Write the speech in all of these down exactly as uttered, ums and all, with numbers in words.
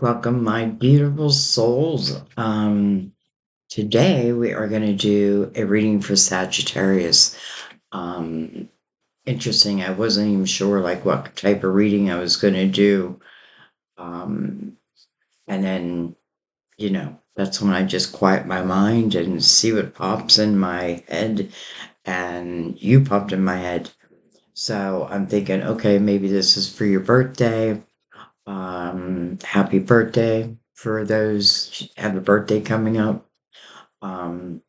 Welcome, my beautiful souls. Um, today we are going to do a reading for Sagittarius. Um, interesting, I wasn't even sure like what type of reading I was going to do. Um, and then, you know, that's when I just quiet my mind and see what pops in my head. And you popped in my head. So I'm thinking, okay, maybe this is for your birthday. Um, happy birthday for those who have a birthday coming up. Um,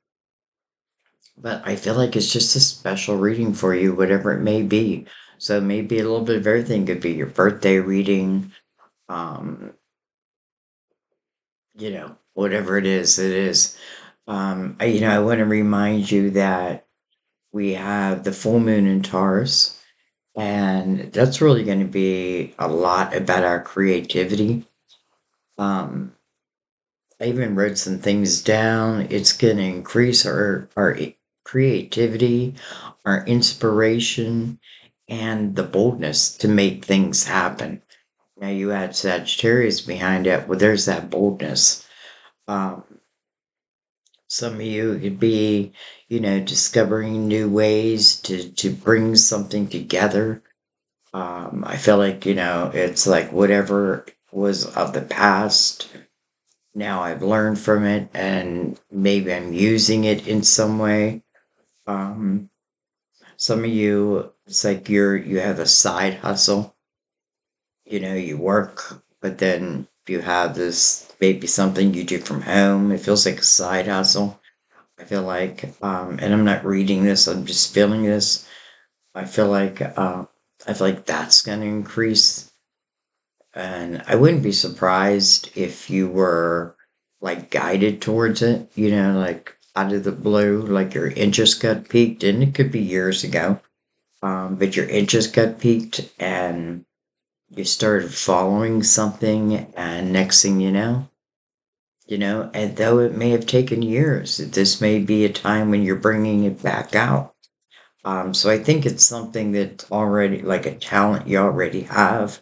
but I feel like it's just a special reading for you, whatever it may be. So maybe a little bit of everything. Could be your birthday reading. Um, you know, whatever it is, it is. Um, I, you know, I want to remind you that we have the full moon in Taurus. And that's really going to be a lot about our creativity. Um, I even wrote some things down. It's going to increase our, our creativity, our inspiration, and the boldness to make things happen. Now you add Sagittarius behind it. Well, there's that boldness. Um, Some of you could be, you know, discovering new ways to, to bring something together. Um, I feel like, you know, it's like whatever was of the past, now I've learned from it and maybe I'm using it in some way. Um, some of you, it's like you're, you have a side hustle. You know, you work, but then you have this, maybe something you do from home. It feels like a side hustle. I feel like, um, and I'm not reading this, I'm just feeling this. I feel like, uh, I feel like that's going to increase. And I wouldn't be surprised if you were like guided towards it, you know, like out of the blue, like your interest got piqued, and it could be years ago, um, but your interest got piqued and you started following something, and next thing you know, You know, and though it may have taken years, this may be a time when you're bringing it back out. Um, so I think it's something that's already like a talent you already have.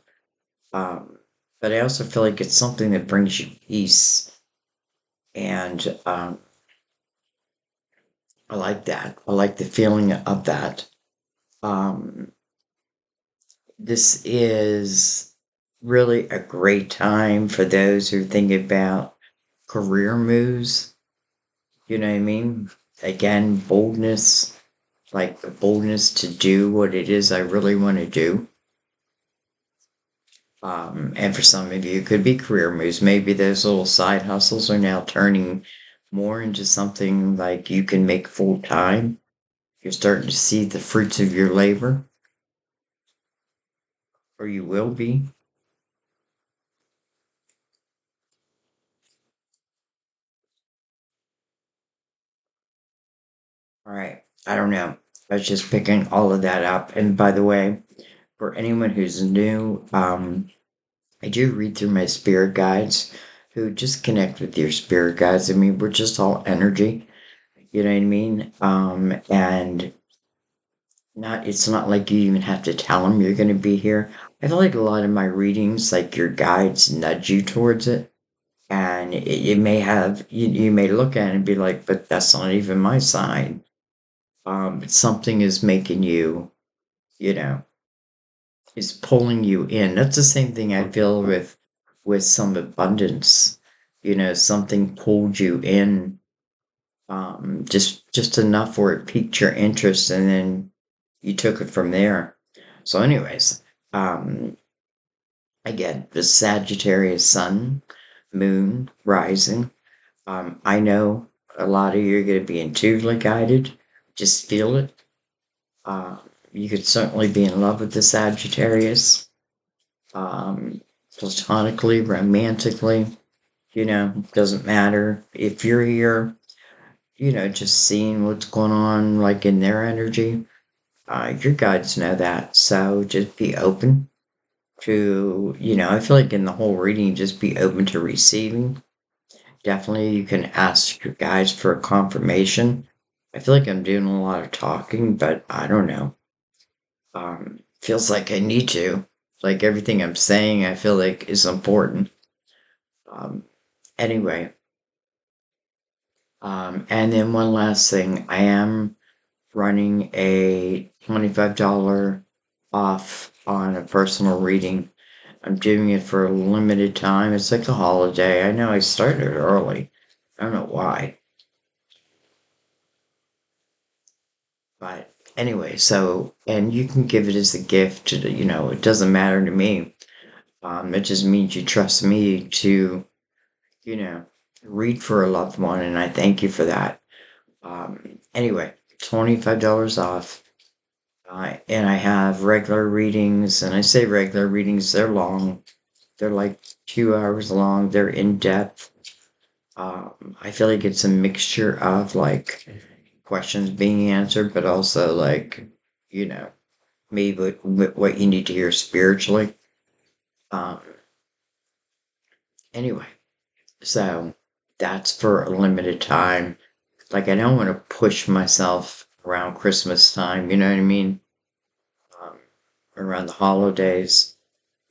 Um, but I also feel like it's something that brings you peace. And um, I like that. I like the feeling of that. Um, this is really a great time for those who think about career moves, you know what I mean? Again, boldness, like the boldness to do what it is I really want to do. Um, and for some of you, it could be career moves. Maybe those little side hustles are now turning more into something like you can make full time. You're starting to see the fruits of your labor, or you will be. All right, I don't know. I was just picking all of that up. And by the way, for anyone who's new, um, I do read through my spirit guides, who just connect with your spirit guides. I mean, we're just all energy, you know what I mean? Um, and not it's not like you even have to tell them you're going to be here. I feel like a lot of my readings, like your guides nudge you towards it. And it, it may have, you, you may look at it and be like, but that's not even my sign. Um, something is making you, you know, is pulling you in. That's the same thing I feel with, with some abundance, you know, something pulled you in, um, just, just enough where it piqued your interest and then you took it from there. So anyways, um, again, the Sagittarius sun, moon, rising. Um, I know a lot of you are going to be intuitively guided. Just feel it. Uh, you could certainly be in love with the Sagittarius, um, platonically, romantically, you know, doesn't matter. If you're here, you know, just seeing what's going on, like in their energy, uh, your guides know that. So just be open to, you know, I feel like in the whole reading, just be open to receiving. Definitely you can ask your guides for a confirmation. I feel like I'm doing a lot of talking, but I don't know. Um, feels like I need to. Like everything I'm saying, I feel like is important. um, anyway. Um, and then one last thing, I am running a twenty-five dollars off on a personal reading. I'm doing it for a limited time. It's like a holiday. I know I started early. I don't know why. But anyway, so, and you can give it as a gift to the, you know, it doesn't matter to me. Um, it just means you trust me to, you know, read for a loved one, and I thank you for that. Um, anyway, twenty-five dollars off, uh, and I have regular readings, and I say regular readings, they're long. They're like two hours long. They're in-depth. Um, I feel like it's a mixture of, like, questions being answered, but also, like, you know, maybe what you need to hear spiritually. Um, anyway, so that's for a limited time. Like, I don't want to push myself around Christmas time, you know what I mean? Um, around the holidays.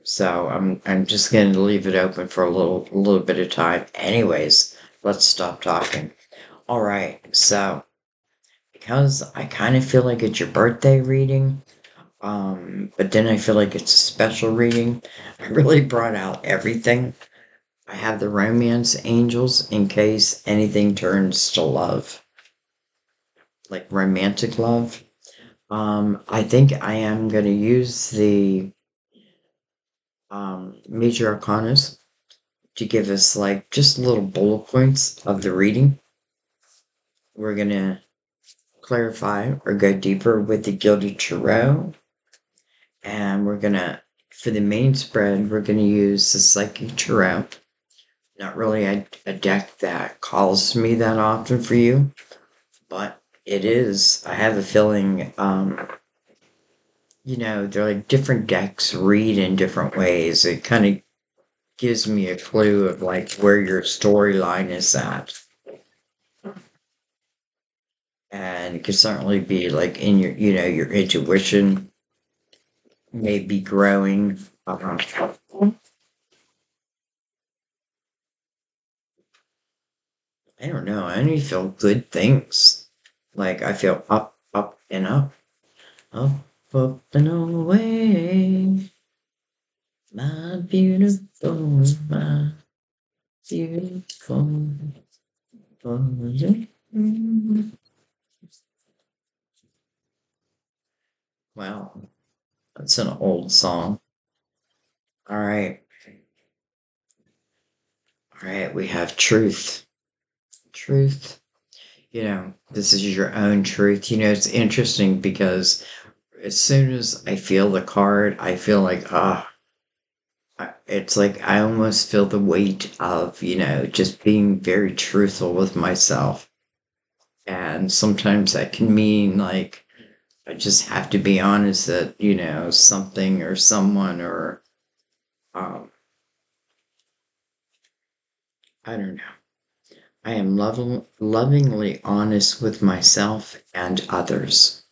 So I'm I'm just going to leave it open for a little, a little bit of time. Anyways, let's stop talking. All right, so because I kind of feel like it's your birthday reading, um, but then I feel like it's a special reading, I really brought out everything. I have the romance angels in case anything turns to love, like romantic love. Um, I think I am going to use the um, major arcanas to give us like just little bullet points of the reading. We're going to clarify or go deeper with the Gilded Tarot. And we're going to, for the main spread, we're going to use the Psychic Tarot. Not really a, a deck that calls me that often for you, but it is. I have a feeling, um, you know, they're like different decks read in different ways. It kind of gives me a clue of like where your storyline is at. And it could certainly be like in your, you know, your intuition may be growing. Uh-huh. I don't know, I only feel good things. Like, I feel up, up, and up. Up, up, and away. My beautiful, my beautiful. Wow, that's an old song. All right. All right, we have truth. Truth, you know, this is your own truth. You know, it's interesting because as soon as I feel the card, I feel like, ah, oh, it's like I almost feel the weight of, you know, just being very truthful with myself. And sometimes that can mean like I just have to be honest that, you know, something or someone or, um, I don't know. I am loving, lovingly honest with myself and others.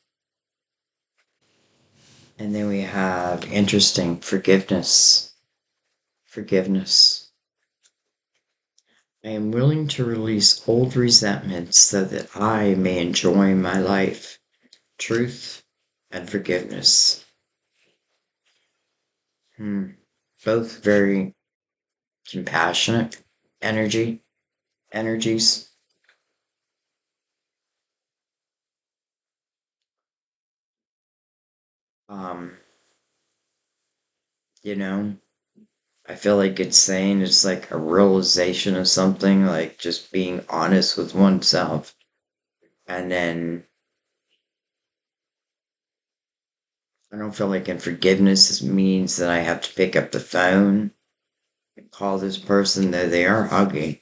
And then we have, interesting, forgiveness. Forgiveness. I am willing to release old resentments so that I may enjoy my life. Truth and forgiveness. Hmm. Both very compassionate energy. Energies. Um, you know, I feel like it's saying it's like a realization of something, like just being honest with oneself. And then I don't feel like in forgiveness it means that I have to pick up the phone and call this person, though they are hugging.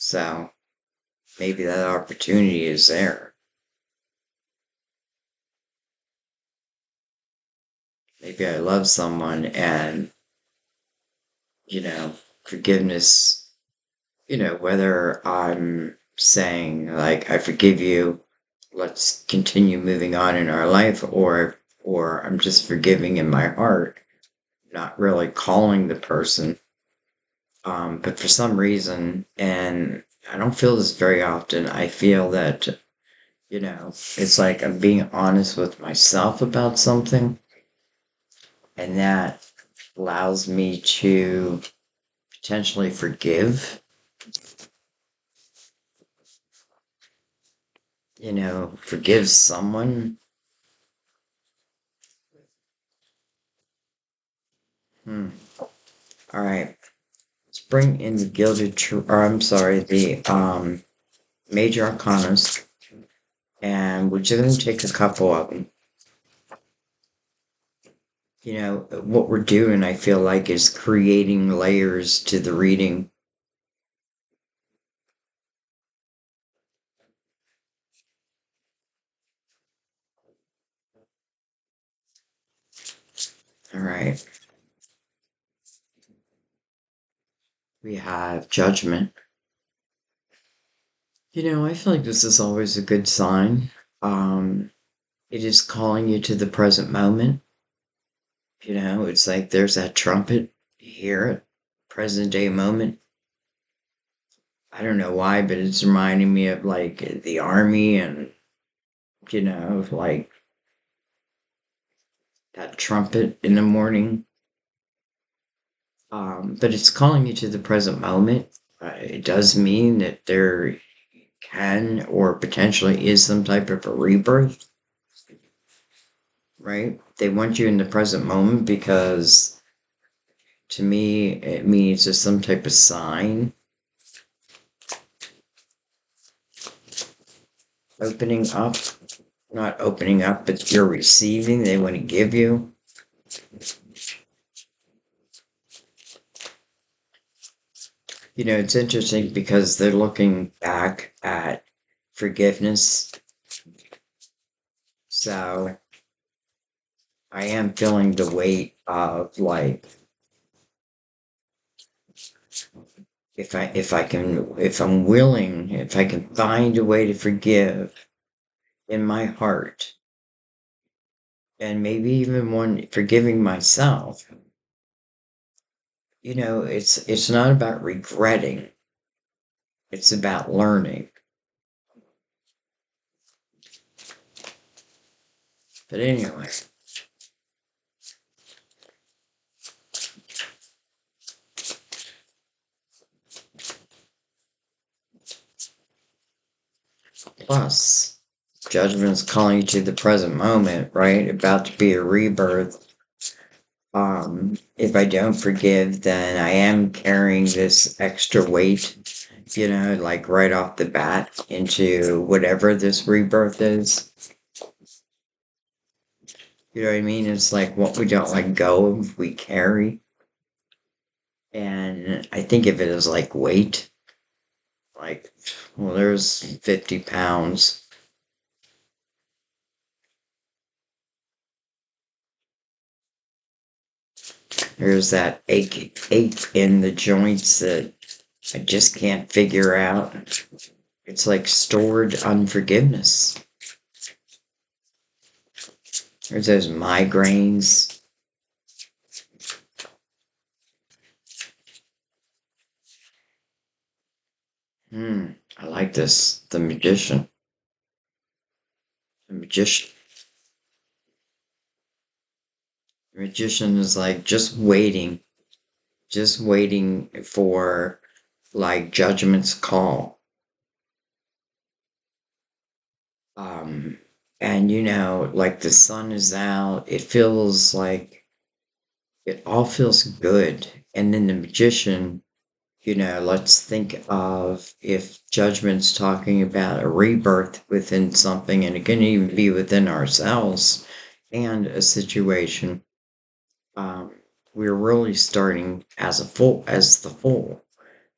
So, maybe that opportunity is there. Maybe I love someone and, you know, forgiveness, you know, whether I'm saying, like, I forgive you, let's continue moving on in our life, or, or I'm just forgiving in my heart, not really calling the person. Um, but for some reason, and I don't feel this very often, I feel that, you know, it's like I'm being honest with myself about something, and that allows me to potentially forgive, you know, forgive someone. Hmm. All right. Let's bring in the Gilded True, or I'm sorry, the um, Major Arcanas, and we're just going to take a couple of them. You know, what we're doing, I feel like, is creating layers to the reading. All right. We have Judgment. You know, I feel like this is always a good sign. Um, it is calling you to the present moment. You know, it's like there's that trumpet. You hear it. Present day moment. I don't know why, but it's reminding me of, like, the army and, you know, like, that trumpet in the morning. Um, but it's calling you to the present moment. Uh, it does mean that there can or potentially is some type of a rebirth. Right? They want you in the present moment because, to me, it means there's some type of sign. Opening up. Not opening up, but you're receiving. They want to give you. You know, it's interesting because they're looking back at forgiveness. So, I am feeling the weight of, like, if I if I can if I'm willing, if I can find a way to forgive in my heart, and maybe even one forgiving myself. You know, it's it's not about regretting. It's about learning. But anyway. Plus, Judgment is calling you to the present moment, right? About to be a rebirth. Um, if I don't forgive, then I am carrying this extra weight, you know, like right off the bat into whatever this rebirth is. You know what I mean? It's like what we don't let go of, we carry. And I think of it as like weight. Like, well, there's fifty pounds. There's that ache, ache in the joints that I just can't figure out. It's like stored unforgiveness. There's those migraines. Hmm, I like this. The Magician. The Magician. Magician is like just waiting, just waiting for like Judgment's call. Um, and you know, like the sun is out, it feels like it all feels good. And then the Magician, you know, let's think of if Judgment's talking about a rebirth within something, and it can even be within ourselves and a situation. Um, we're really starting as a full, as the full,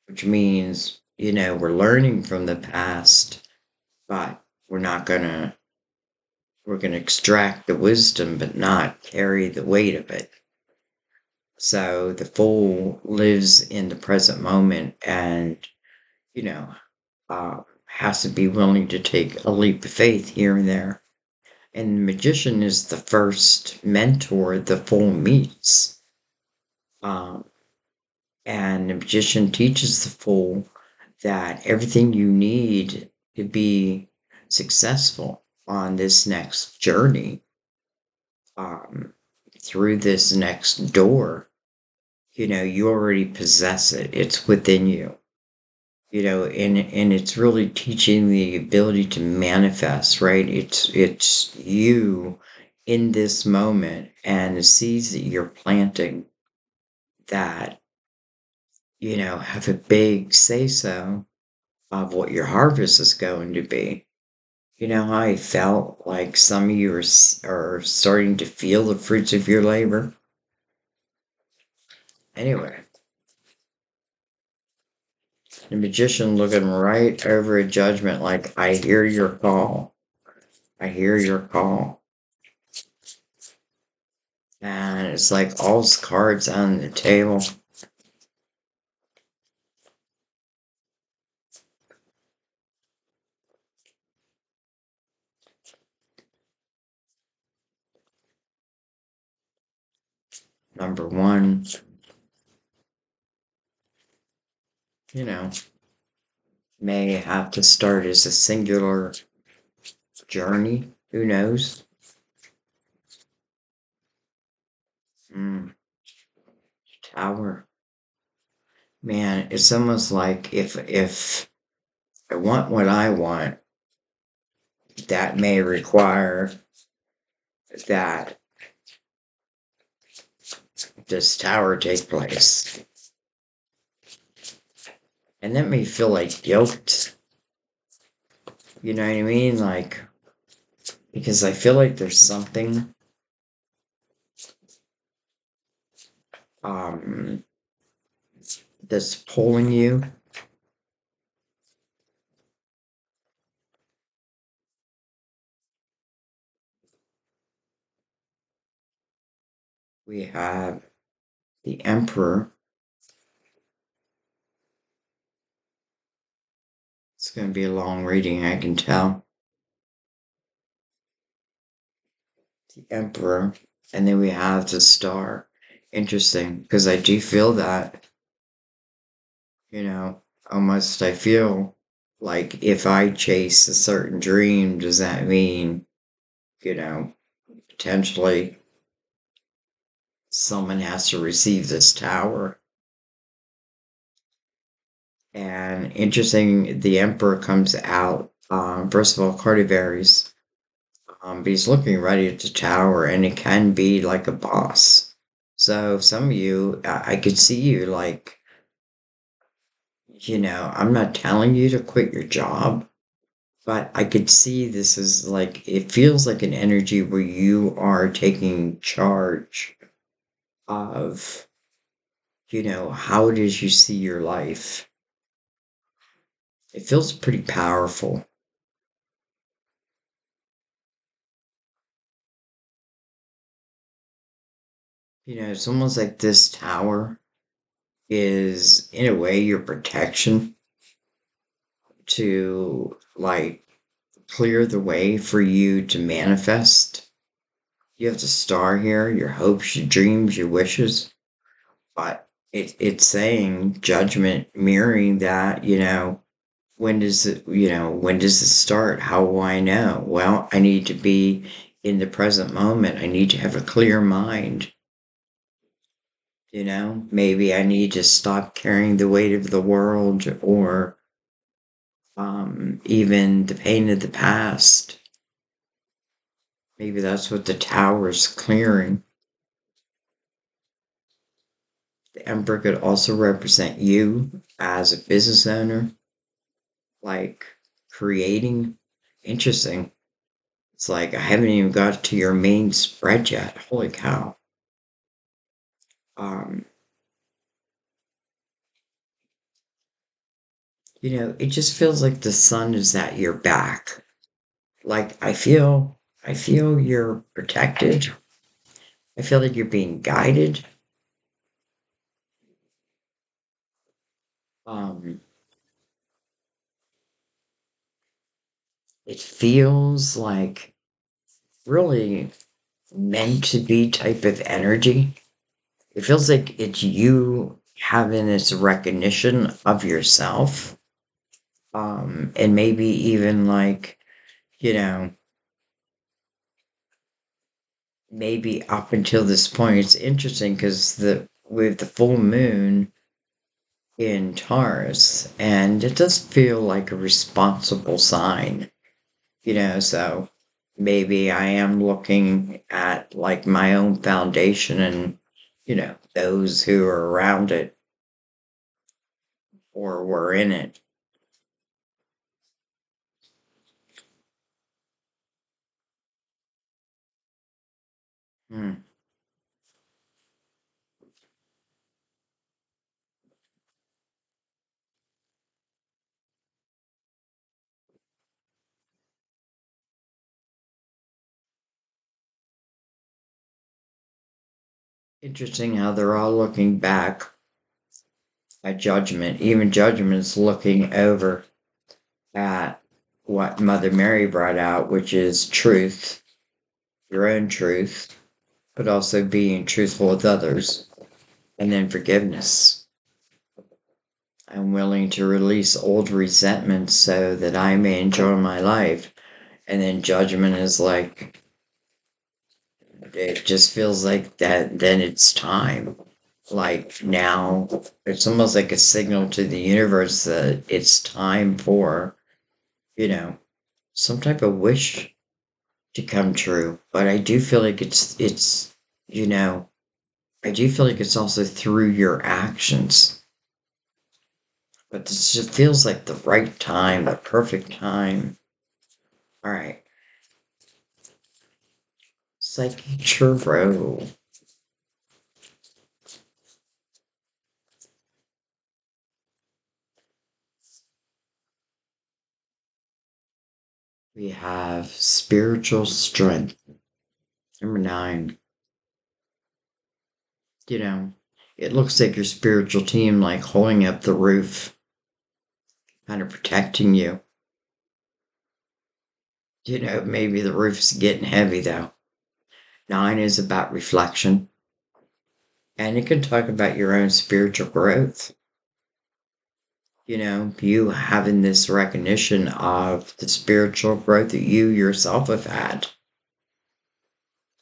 which means, you know, we're learning from the past, but we're not gonna, we're gonna extract the wisdom, but not carry the weight of it. So the full lives in the present moment and, you know, uh, has to be willing to take a leap of faith here and there. And the Magician is the first mentor the full meets. Um, And the magician teaches the fool that everything you need to be successful on this next journey, um, through this next door, you know, you already possess it. It's within you, you know, and, and it's really teaching the ability to manifest, right? It's, it's you in this moment, and the seeds that you're planting that, you know, have a big say-so of what your harvest is going to be. You know, I felt like some of you are, are starting to feel the fruits of your labor. Anyway, the magician looking right over a judgment like, I hear your call. I hear your call. And it's like all cards on the table. Number one, you know, may have to start as a singular journey. Who knows? Mm. Tower. Man, it's almost like if if I want what I want, that may require that this tower take place, and that may feel like guilt, you know what I mean? Like, because I feel like there's something um that's pulling you, we have the Emperor. It's going to be a long reading, I can tell. The Emperor. And then we have the Star. Interesting, because I do feel that. You know, almost I feel like if I chase a certain dream, does that mean, you know, potentially someone has to receive this tower? And interesting, the Emperor comes out, um, first of all, Cardivaries, um, but he's looking right at the tower, and it can be like a boss. So some of you, I, I could see you like, you know, I'm not telling you to quit your job, but I could see this is like, it feels like an energy where you are taking charge of, you know, how it is you see your life. It feels pretty powerful. You know, it's almost like this tower is, in a way, your protection to, like, clear the way for you to manifest. You have the Star here, your hopes, your dreams, your wishes. But it, it's saying judgment, mirroring that, you know, when does it, you know, when does it start? How will I know? Well, I need to be in the present moment. I need to have a clear mind. You know, maybe I need to stop carrying the weight of the world, or um, even the pain of the past. Maybe that's what the tower is clearing. The Emperor could also represent you as a business owner, like creating. Interesting. It's like, I haven't even got to your main spread yet. Holy cow. Um, you know, it just feels like the sun is at your back. Like, I feel... I feel you're protected. I feel that you're being guided. Um, it feels like really meant to be type of energy. It feels like it's you having this recognition of yourself. Um, and maybe even like, you know, maybe up until this point, it's interesting because the with the full moon in Taurus, and it does feel like a responsible sign, you know, so maybe I am looking at like my own foundation and, you know, those who are around it or were in it. Hmm. Interesting how they're all looking back at judgment. Even judgment's looking over at what Mother Mary brought out, which is truth, your own truth, but also being truthful with others, and then forgiveness. I'm willing to release old resentments so that I may enjoy my life. And then judgment is like, it just feels like that, then it's time. Like now, it's almost like a signal to the universe that it's time for, you know, some type of wish to come true. But I do feel like it's it's you know I do feel like it's also through your actions, but this just feels like the right time, the perfect time. All right, Psychic Tarot. We have spiritual strength, number nine. You know, it looks like your spiritual team, like holding up the roof, kind of protecting you. You know, maybe the roof's getting heavy though. Nine is about reflection, and it can talk about your own spiritual growth. You know, you having this recognition of the spiritual growth that you yourself have had.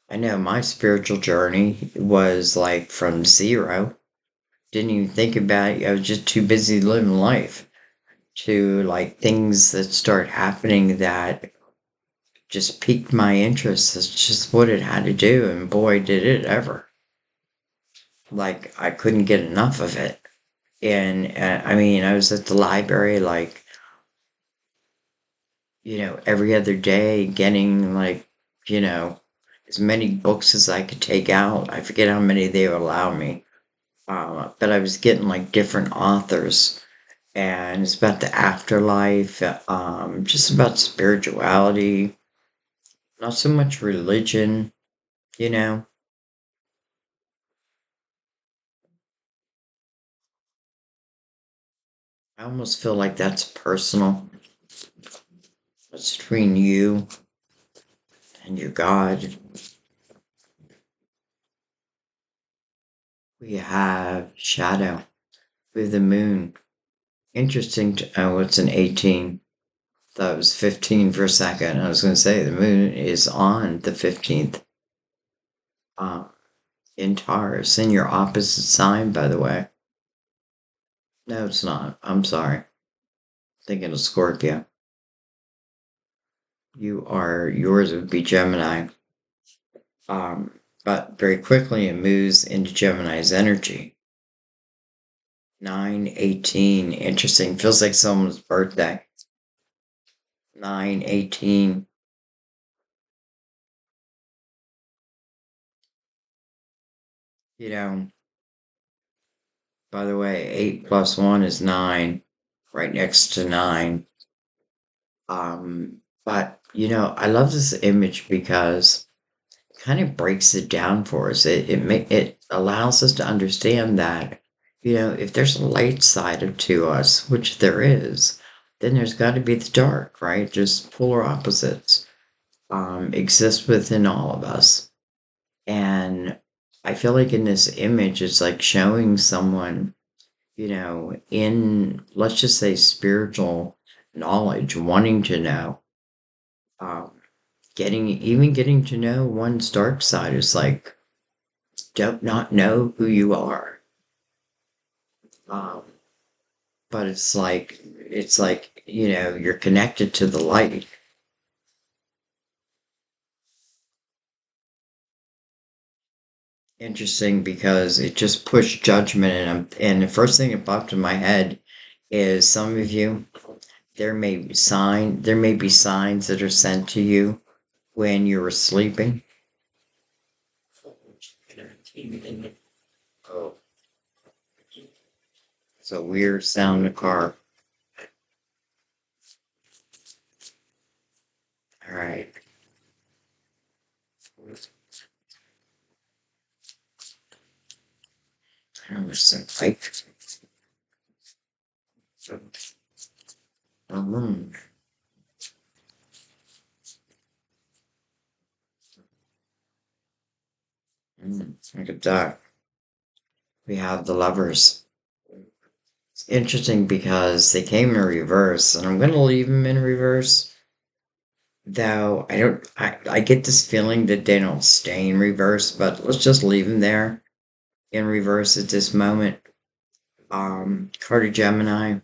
I know my spiritual journey was like from zero. Didn't even think about it. I was just too busy living life to like things that start happening that just piqued my interest. It's just what it had to do. And boy, did it ever. Like I couldn't get enough of it. And uh, I mean, I was at the library like, you know, every other day getting like, you know, as many books as I could take out. I forget how many they would allow me. Uh, but I was getting like different authors. And it's about the afterlife, um, just about spirituality, not so much religion, you know. I almost feel like that's personal. It's between you and your God. We have shadow with the moon. Interesting. To, oh, it's an eighteen. Thought it was fifteen for a second. I was going to say the moon is on the fifteenth. Uh, in Taurus, in your opposite sign, by the way. No, it's not. I'm sorry. I'm thinking of Scorpio. You are, yours would be Gemini. Um, but very quickly it moves into Gemini's energy. nine eighteen. Interesting. Feels like someone's birthday. nine eighteen. You know. By the way, eight plus one is nine, right next to nine. Um, but, you know, I love this image because it kind of breaks it down for us. It it, may, it allows us to understand that, you know, if there's a light side to us, which there is, then there's got to be the dark, right? Just polar opposites um, exist within all of us. And I feel like in this image, it's like showing someone you know, in, let's just say, spiritual knowledge, wanting to know, um, getting, even getting to know one's dark side is like, don't not know who you are. Um, but it's like, it's like, you know, you're connected to the light. Interesting, because it just pushed judgment, and I'm, and the first thing that popped in my head is some of you, there may be sign there may be signs that are sent to you when you were sleeping. Oh, it's a weird sound in the car. All right. I was so like, um, look at that. We have the Lovers. It's interesting because they came in reverse, and I'm going to leave them in reverse. Though I don't, I, I get this feeling that they don't stay in reverse, but let's just leave them there. In reverse at this moment. Um, card of Gemini.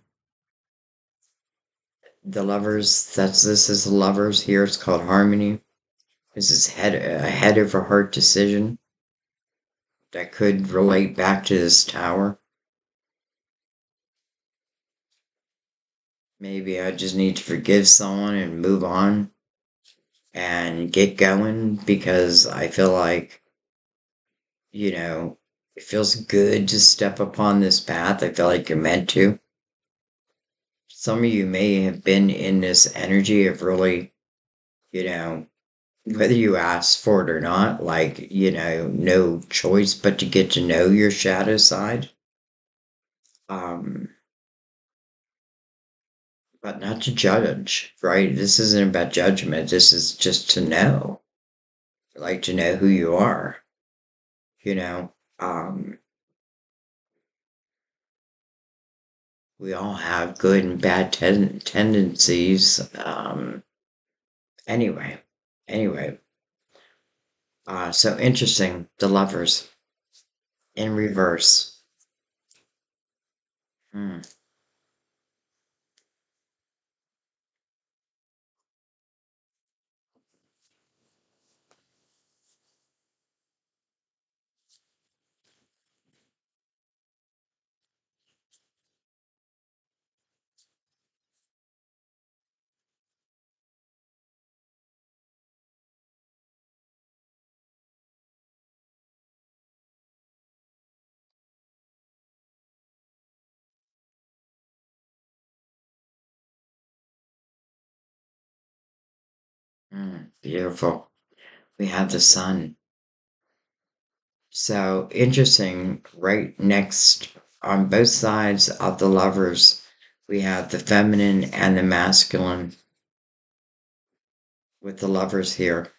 The Lovers. That's this is the Lovers here. It's called Harmony. This is head a head over heart decision. That could relate back to this Tower. Maybe I just need to forgive someone and move on and get going, because I feel like, you know, it feels good to step upon this path. I feel like you're meant to. Some of you may have been in this energy of really, you know, whether you asked for it or not, like, you know, no choice but to get to know your shadow side. Um, but not to judge, right? This isn't about judgment. This is just to know. I like to know who you are, you know. Um, we all have good and bad ten tendencies. Um, anyway, anyway. Uh, so interesting, the Lovers in reverse. Hmm. Mm, beautiful. We have the Sun. So interesting, right next on both sides of the Lovers, we have the feminine and the masculine with the Lovers here.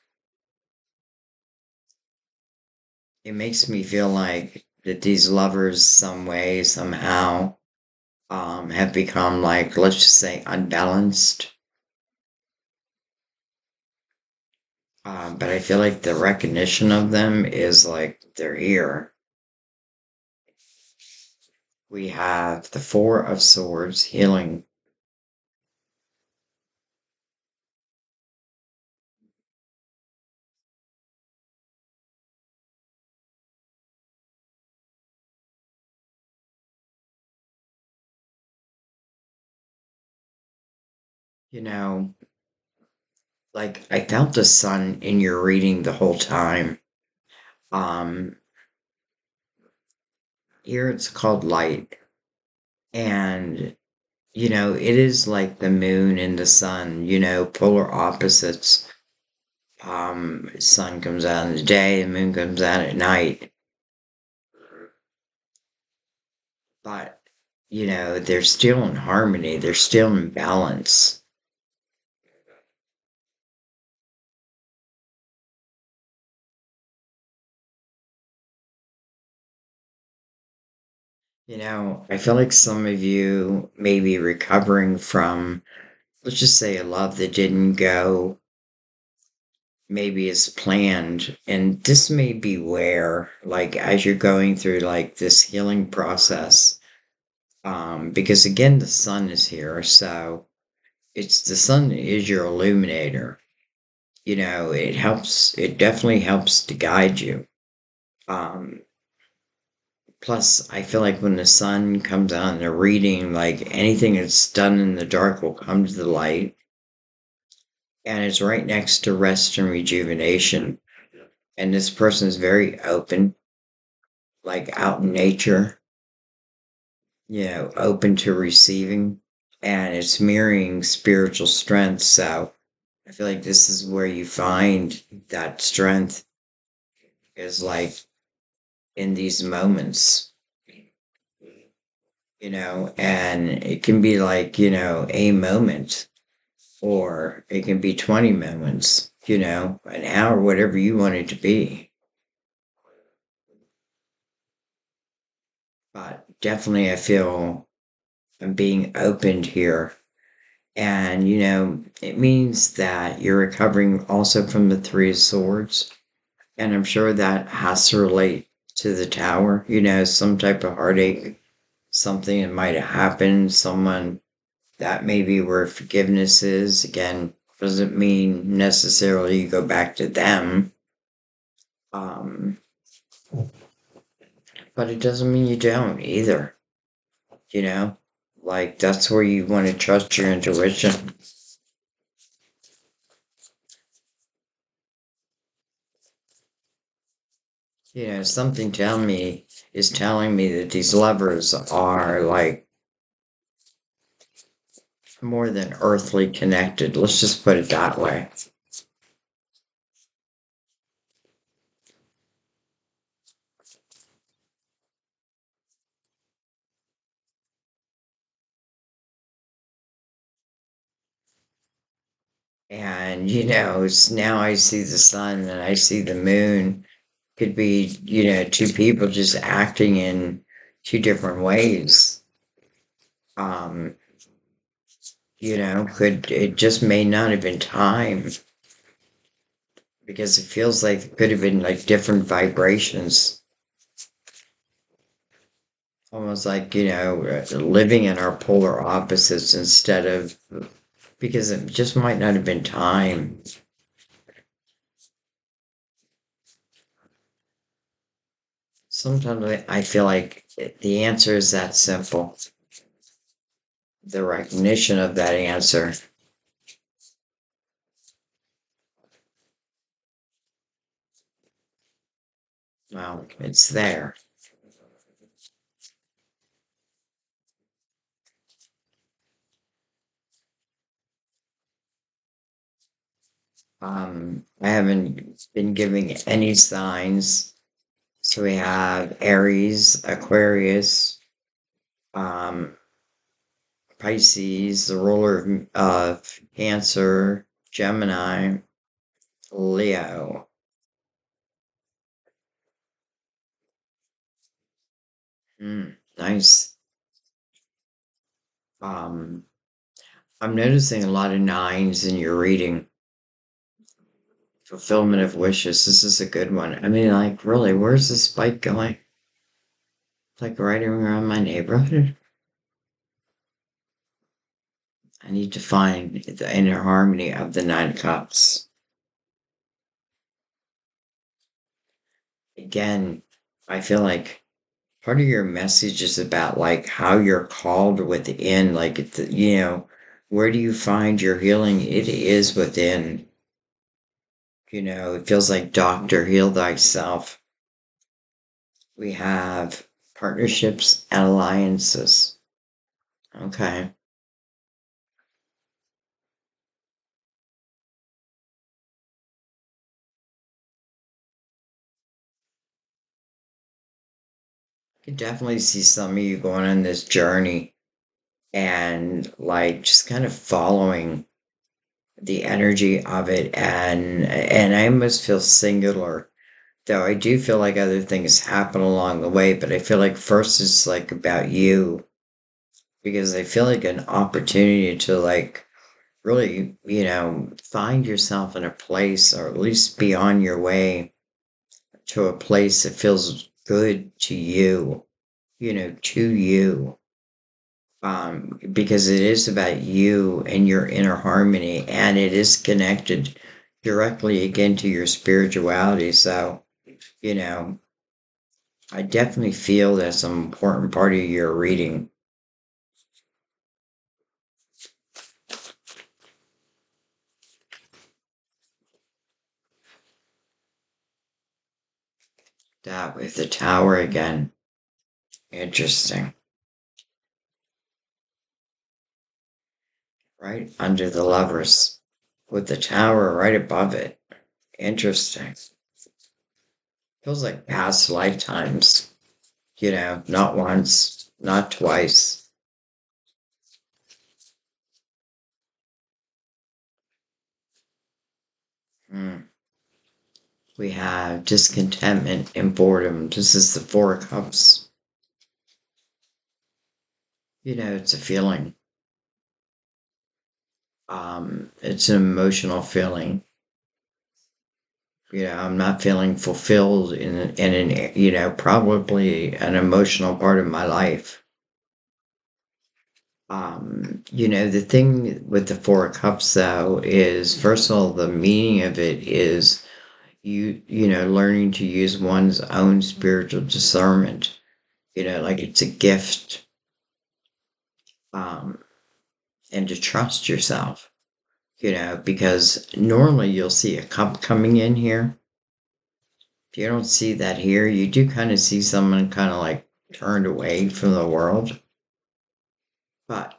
It makes me feel like that these Lovers some way, somehow, um, have become, like, let's just say, unbalanced. Uh, but I feel like the recognition of them is like they're here. We have the Four of Swords, healing. You know, like, I felt the Sun in your reading the whole time. Um, here it's called light. And, you know, it is like the moon and the sun, you know, polar opposites. Um, sun comes out in the day, the moon comes out at night. But, you know, they're still in harmony. They're still in balance. You know, I feel like some of you may be recovering from, let's just say, a love that didn't go maybe as planned. And this may be where, like, as you're going through like this healing process, um, because again, the sun is here. So it's the sun is your illuminator. You know, it helps, it definitely helps to guide you. Um, Plus, I feel like when the sun comes out in the reading, like anything that's done in the dark will come to the light. And it's right next to rest and rejuvenation. And this person is very open, like out in nature, you know, open to receiving. And it's mirroring spiritual strength. So I feel like this is where you find that strength is like, in these moments, you know, and it can be like, you know, a moment, or it can be twenty moments, you know, an hour, whatever you want it to be. But definitely I feel I'm being opened here. And, you know, it means that you're recovering also from the Three of Swords. And I'm sure that has to relate to the tower, you know, some type of heartache, something that might have happened, someone that may be where forgiveness is. Again, doesn't mean necessarily you go back to them. Um, but it doesn't mean you don't either. You know, like that's where you want to trust your intuition. You know, something tell me is telling me that these lovers are like more than earthly connected. Let's just put it that way. And, you know, it's now I see the sun and I see the moon. Could be, you know, two people just acting in two different ways. Um, you know, could it just may not have been time, because it feels like it could have been like different vibrations. Almost like, you know, living in our polar opposites instead of, because it just might not have been time. Sometimes I feel like the answer is that simple. The recognition of that answer. Well, it's there. Um, I haven't been giving any signs. So we have Aries, Aquarius, um, Pisces, the ruler of, of Cancer, Gemini, Leo. Mm, nice. Um, I'm noticing a lot of nines in your reading. Fulfillment of wishes. This is a good one. I mean, like, really, where's this spike going? It's like right around my neighborhood. I need to find the inner harmony of the Nine of Cups. Again, I feel like part of your message is about, like, how you're called within. Like, you know, where do you find your healing? It is within. You know, it feels like doctor, heal thyself. We have partnerships and alliances. Okay. I can definitely see some of you going on this journey and like just kind of following the energy of it, and and I almost feel singular Though I do feel like other things happen along the way, but I feel like first it's like about you, because I feel like an opportunity to like really, you know, find yourself in a place, or at least be on your way to a place that feels good to you, you know, to you. Um, because it is about you and your inner harmony, and it is connected directly again to your spirituality. So, you know, I definitely feel that's an important part of your reading. That with the Tower again. Interesting. Right under the Lovers, with the Tower right above it. Interesting. Feels like past lifetimes, you know, not once, not twice. Hmm. We have discontentment and boredom. This is the Four of Cups. You know, it's a feeling. Um, it's an emotional feeling. You know, I'm not feeling fulfilled in, in, in, you know, probably an emotional part of my life. Um, you know, the thing with the Four of Cups, though, is, first of all, the meaning of it is you, you know, learning to use one's own spiritual discernment. You know, like it's a gift. Um, and to trust yourself, you know, because normally you'll see a cup coming in here. If you don't see that here, you do kind of see someone kind of like turned away from the world. But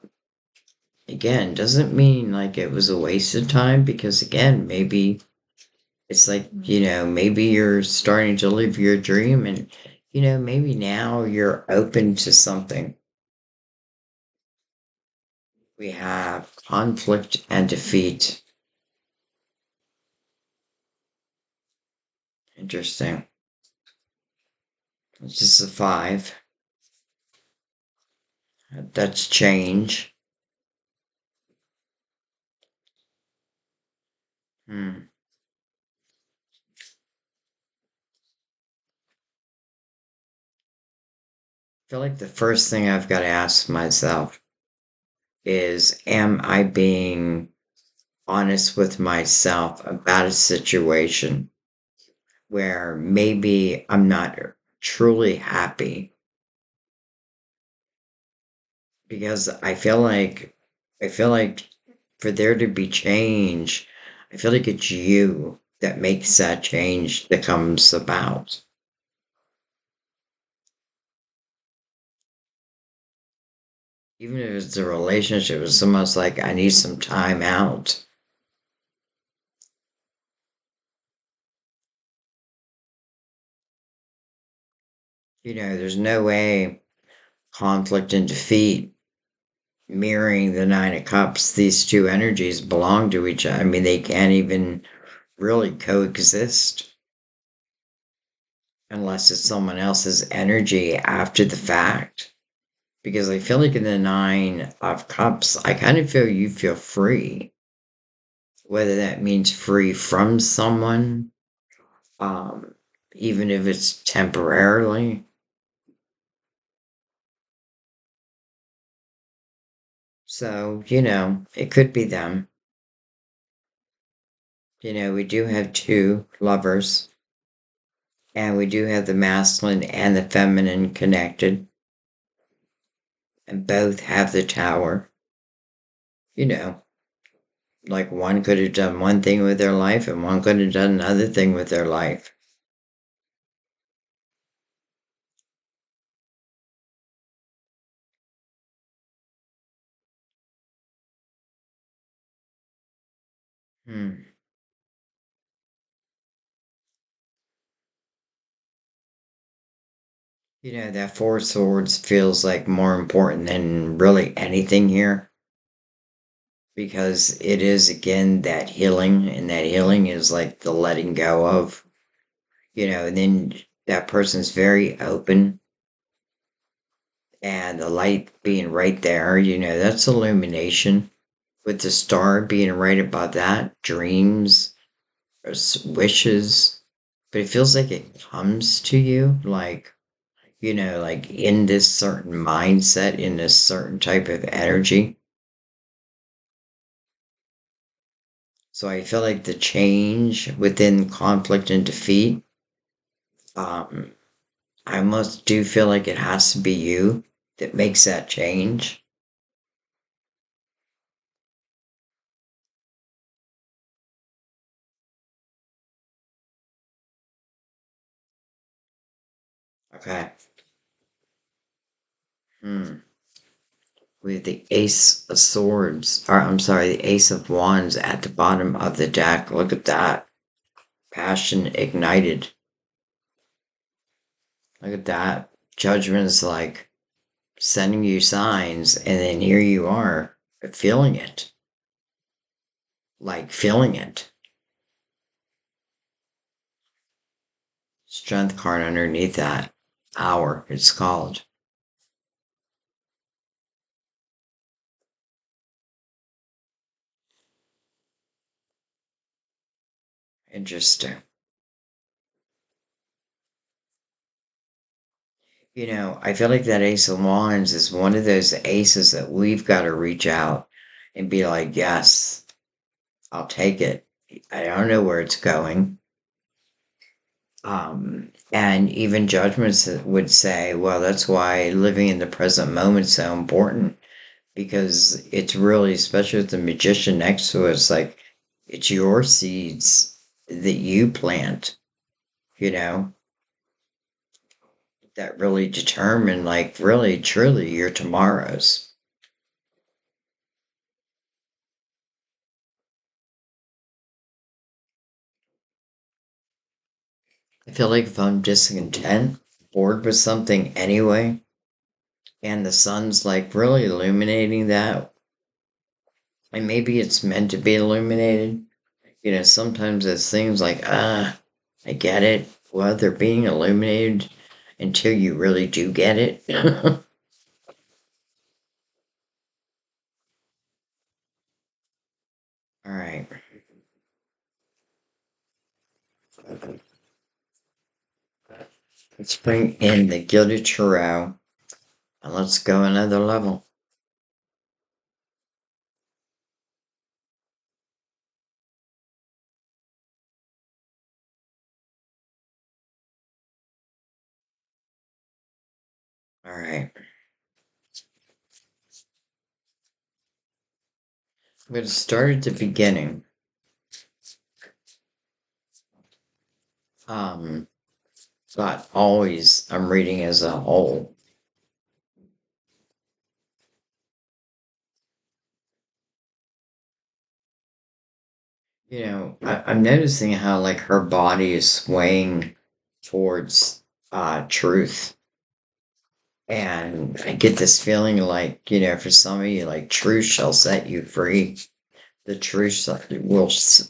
again, doesn't mean like it was a waste of time, because again, maybe it's like, you know, maybe you're starting to live your dream, and, you know, maybe now you're open to something. We have conflict and defeat. Interesting. This is a five. That's change. Hmm. I feel like the first thing I've got to ask myself is, am I being honest with myself about a situation where maybe I'm not truly happy? Because I feel like, I feel like for there to be change, I feel like it's you that makes that change that comes about. Even if it's a relationship, it's almost like I need some time out. You know, there's no way conflict and defeat, mirroring the Nine of Cups, these two energies belong to each other. I mean, they can't even really coexist unless it's someone else's energy after the fact. Because I feel like in the Nine of Cups, I kind of feel you feel free. Whether that means free from someone, um, even if it's temporarily. So, you know, it could be them. You know, we do have two Lovers. And we do have the masculine and the feminine connected. And both have the Tower. You know, like one could have done one thing with their life, and one could have done another thing with their life. Hmm. You know, that Four of Swords feels like more important than really anything here. Because it is, again, that healing. And that healing is like the letting go of, you know, and then that person's very open, and the light being right there, you know, that's illumination. With the star being right above that, dreams, wishes, but it feels like it comes to you, like, you know, like in this certain mindset, in this certain type of energy. So I feel like the change within conflict and defeat, um, I almost do feel like it has to be you that makes that change. Okay. Hmm. With the Ace of Swords, or I'm sorry, the Ace of Wands at the bottom of the deck. Look at that. Passion ignited. Look at that. Judgment's like sending you signs, and then here you are feeling it. Like feeling it. Strength card underneath that. Hour, it's called. Interesting. You know, I feel like that Ace of Wands is one of those aces that we've got to reach out and be like, yes, I'll take it. I don't know where it's going. Um, and even judgments would say, well, that's why living in the present moment is so important, because it's really, especially with the Magician next to us, like it's your seeds that you plant, you know, that really determine, like, really, truly your tomorrows. I feel like if I'm discontent, bored with something anyway, and the sun's like really illuminating that, and maybe it's meant to be illuminated. You know, sometimes there's things like, ah, I get it. Well, they're being illuminated until you really do get it. All right. Okay. Let's bring in the Gilded Tarot and let's go another level. All right. I'm going to start at the beginning. Um... Not always, I'm reading as a whole. You know, I, I'm noticing how like her body is swaying towards uh, truth. And I get this feeling like, you know, for some of you, like truth shall set you free. The truth will,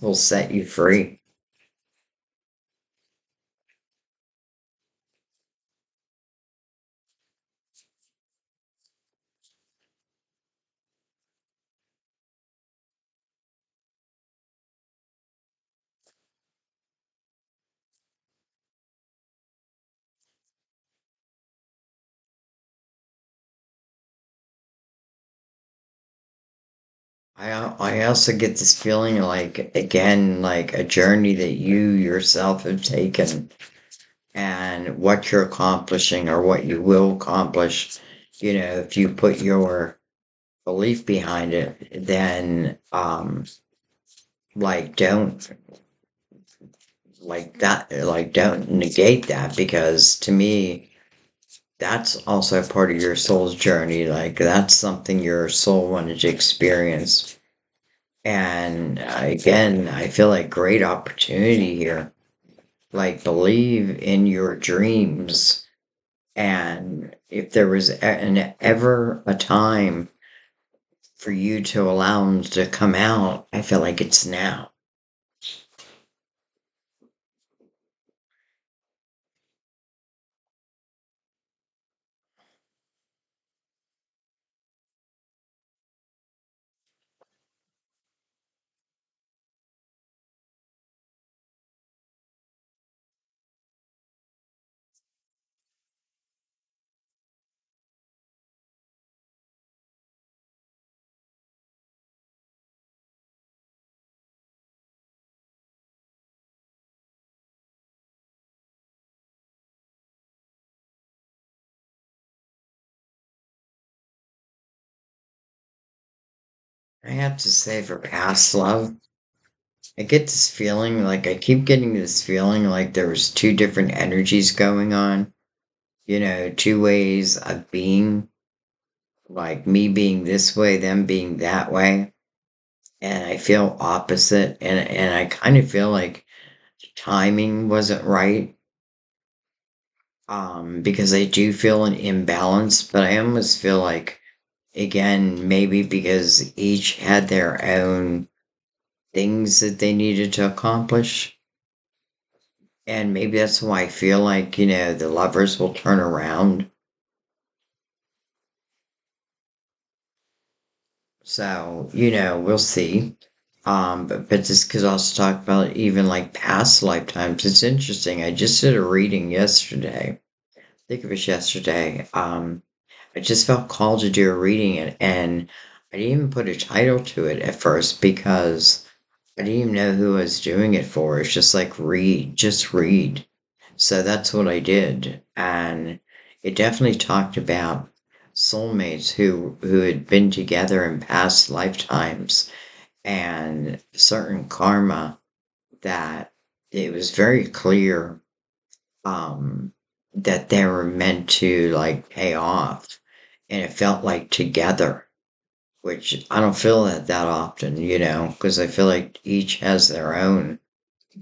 will set you free. I I also get this feeling like, again, like a journey that you yourself have taken and what you're accomplishing or what you will accomplish. You know, if you put your belief behind it, then um, like don't like that, like don't negate that, because to me, that's also part of your soul's journey. Like that's something your soul wanted to experience. And again, I feel like great opportunity here. Like believe in your dreams. And if there was an, ever a time for you to allow them to come out, I feel like it's now. I have to say, for past love, I get this feeling like I keep getting this feeling like there was two different energies going on, you know, two ways of being, like me being this way, them being that way. And I feel opposite, and and I kind of feel like the timing wasn't right. Um, because I do feel an imbalance, but I almost feel like, again, maybe because each had their own things that they needed to accomplish. And maybe that's why I feel like, you know, the lovers will turn around. So, you know, we'll see. Um, but, but this could also talk about even like past lifetimes. It's interesting. I just did a reading yesterday. I think it was yesterday. Um, I just felt called to do a reading, and, and I didn't even put a title to it at first because I didn't even know who I was doing it for. It's just like read, just read. So that's what I did. And it definitely talked about soulmates who, who had been together in past lifetimes, and certain karma that it was very clear um, that they were meant to like pay off. And it felt like together, which I don't feel that that often, you know, because I feel like each has their own.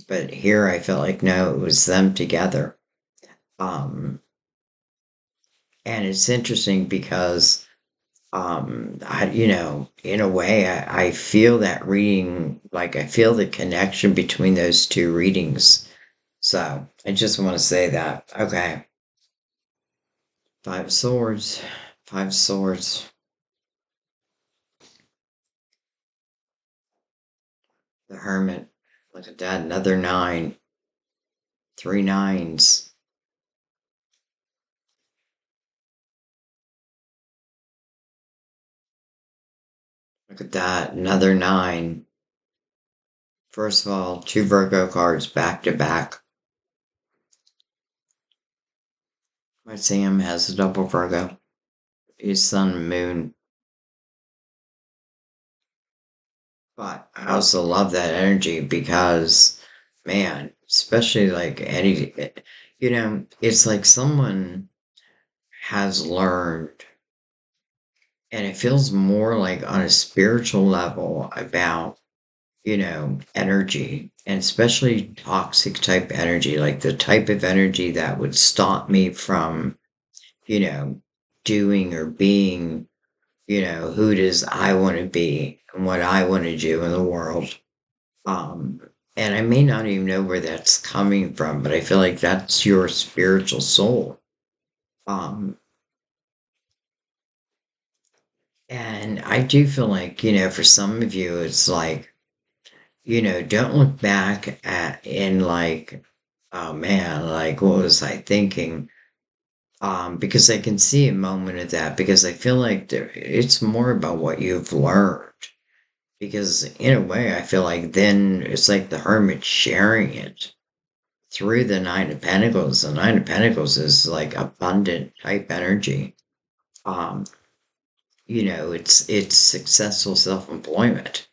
But here I felt like, no, it was them together. Um, and it's interesting because Um, I, you know, in a way, I, I feel that reading, like I feel the connection between those two readings. So I just want to say that. Okay. Five swords, five swords. The hermit, look at that, another nine, three nines. Look at that, another nine. First of all, two Virgo cards back to back. My Sam has a double Virgo. His sun and moon. But I also love that energy because, man, especially like any, you know, it's like someone has learned. And it feels more like on a spiritual level about, you know, energy, and especially toxic type energy, like the type of energy that would stop me from, you know, doing or being, you know, who it is I want to be and what I want to do in the world. Um, and I may not even know where that's coming from, but I feel like that's your spiritual soul. Um, And I do feel like, you know, for some of you, it's like, you know, don't look back at in like, oh man, like, what was I thinking? Um, because I can see a moment of that, because I feel like there, it's more about what you've learned. Because in a way, I feel like then it's like the hermit sharing it through the Nine of Pentacles. The Nine of Pentacles is like abundant type energy. Um, You know, it's it's successful self-employment.